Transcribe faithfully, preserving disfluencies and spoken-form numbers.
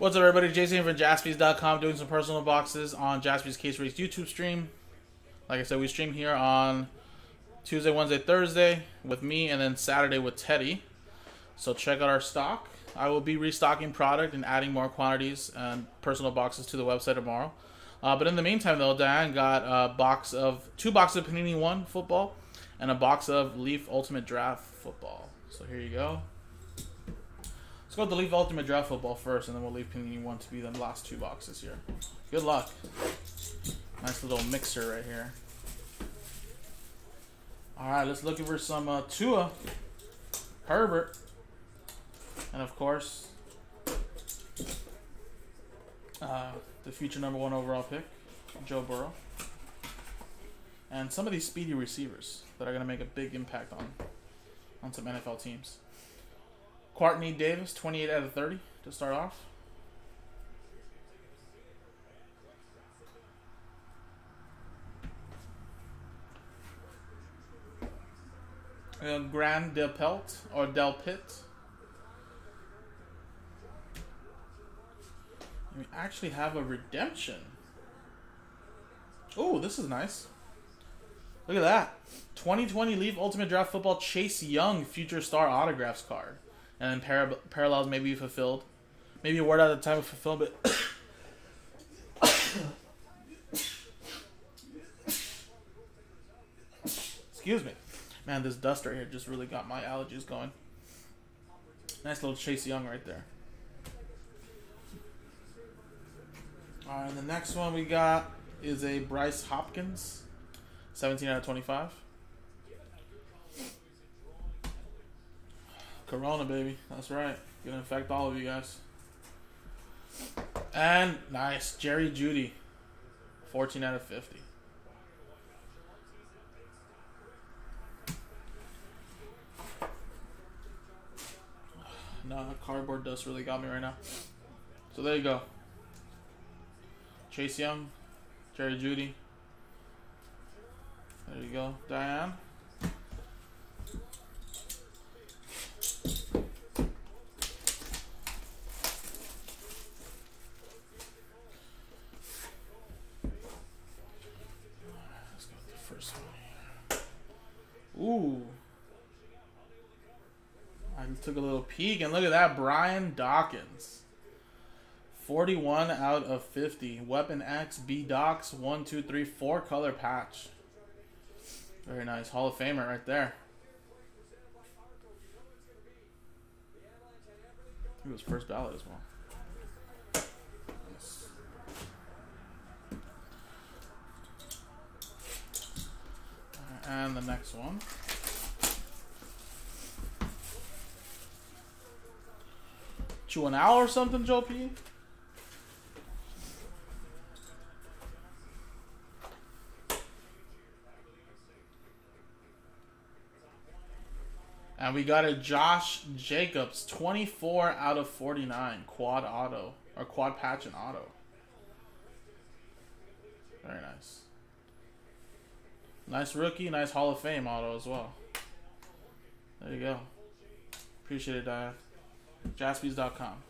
What's up, everybody? Jason from Jaspys dot com doing some personal boxes on Jaspys Case Breaks YouTube stream. Like I said, we stream here on Tuesday, Wednesday, Thursday with me, and then Saturday with Teddy. So check out our stock. I will be restocking product and adding more quantities and personal boxes to the website tomorrow. Uh, but in the meantime, though, Diane got a box of two boxes of Panini One football and a box of Leaf Ultimate Draft football. So here you go. Let's go with the Leaf Ultimate Draft football first, and then we'll leave Panini One to be the last two boxes here. Good luck. Nice little mixer right here. All right, let's look for some uh, Tua, Herbert, and of course, uh, the future number one overall pick, Joe Burrow, and some of these speedy receivers that are going to make a big impact on on some N F L teams. Courtney Davis, twenty-eight out of thirty to start off. And Grand Del Pelt or Del Pitt. We actually have a redemption. Oh, this is nice. Look at that. twenty twenty Leaf Ultimate Draft Football Chase Young Future Star Autographs card. And then par parallels may be fulfilled. Maybe a word at a time of fulfillment. Excuse me. Man, this dust right here just really got my allergies going. Nice little Chase Young right there. All right, the next one we got is a Bryce Hopkins, seventeen out of twenty-five. Corona, baby. That's right. Gonna affect all of you guys. And nice. Jerry Judy, fourteen out of fifty. No, cardboard dust really got me right now. So there you go. Chase Young, Jerry Judy. There you go, Diane. Ooh. I took a little peek, and look at that. Brian Dawkins. forty-one out of fifty. Weapon X, B-Docs, one, two, three, four color patch. Very nice. Hall of Famer right there. He was first ballot as well. Yes. And the next one. Chew an owl or something, Joe P? And we got a Josh Jacobs, twenty-four out of forty-nine. Quad auto, or quad patch and auto. Very nice. Nice rookie, nice Hall of Fame auto as well. There you go. Appreciate it, Diane. Jaspys dot com.